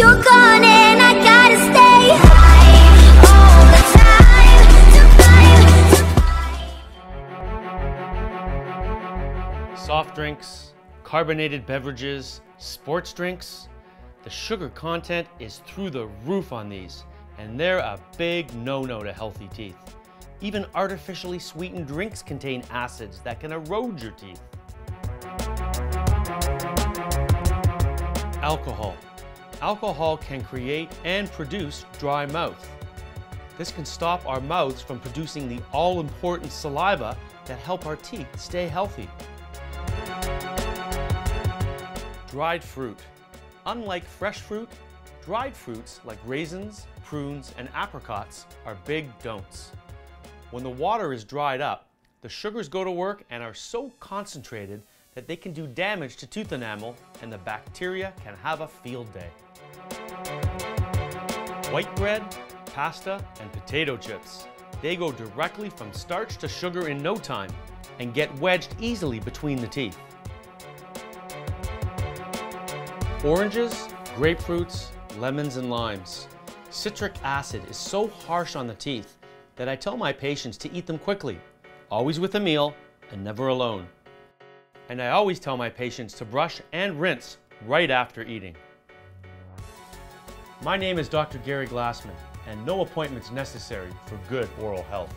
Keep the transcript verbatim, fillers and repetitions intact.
You're gone and I gotta stay high all the time, to climb, to climb. Soft drinks, carbonated beverages, sports drinks, the sugar content is through the roof on these, and they're a big no-no to healthy teeth. Even artificially sweetened drinks contain acids that can erode your teeth. Alcohol. Alcohol can create and produce dry mouth. This can stop our mouths from producing the all-important saliva that help our teeth stay healthy. Dried fruit. Unlike fresh fruit, dried fruits like raisins, prunes, and apricots are big don'ts. When the water is dried up, the sugars go to work and are so concentrated that they can do damage to tooth enamel, and the bacteria can have a field day. White bread, pasta, and potato chips. They go directly from starch to sugar in no time and get wedged easily between the teeth. Oranges, grapefruits, lemons, and limes. Citric acid is so harsh on the teeth that I tell my patients to eat them quickly, always with a meal and never alone. And I always tell my patients to brush and rinse right after eating. My name is Doctor Gary Glassman, and no appointment's necessary for good oral health.